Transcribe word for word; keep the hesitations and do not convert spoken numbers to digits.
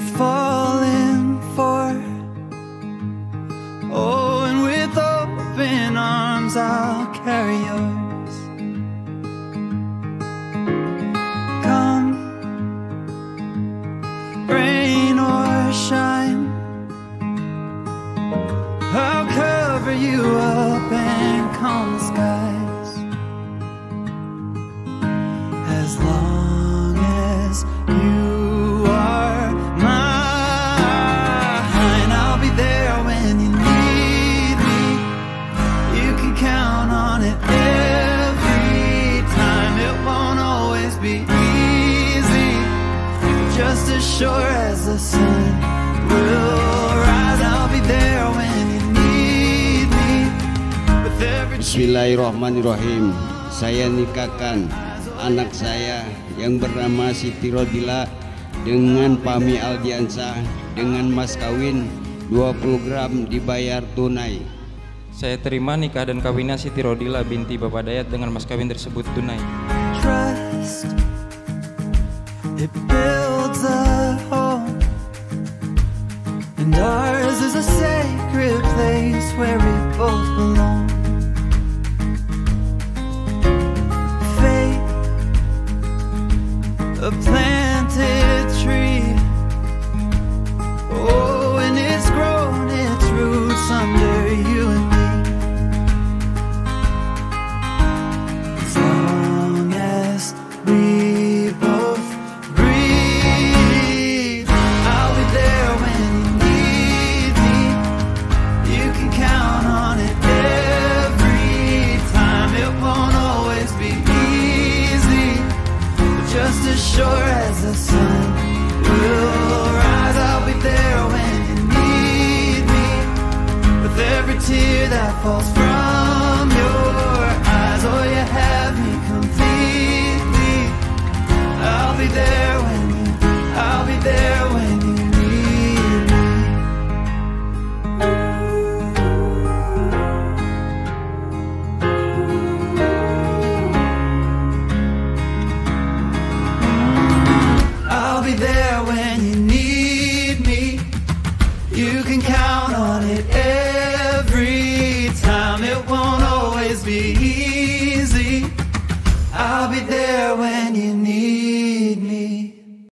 worth falling for. Oh, and with open arms I'll carry yours. Come, rain or shine, I'll cover you up and calm the skies. As long as you sure as the sun will rise, I'll be there when you need me. With every... Bismillahirrahmanirrahim. Saya nikahkan anak saya yang bernama Siti Rodila dengan Pami Aldiansah dengan Mas Kawin dua puluh gram dibayar tunai. Saya terima nikah dan kawinnya Siti Rodila binti Bapak Dayat dengan Mas Kawin tersebut tunai. Trust, it builds up. Ours is a sacred place where we both belong. Faith, a planted tree. Oh, and it's grown its roots under you and me. As long as we both breathe, I'll be there when you count on it every time. It won't always be easy, but just as sure as the sun will rise, I'll be there when you need me. With every tear that falls from your eyes, oh, you have me completely. I'll be there when you, I'll be there when you be easy. I'll be there when you need.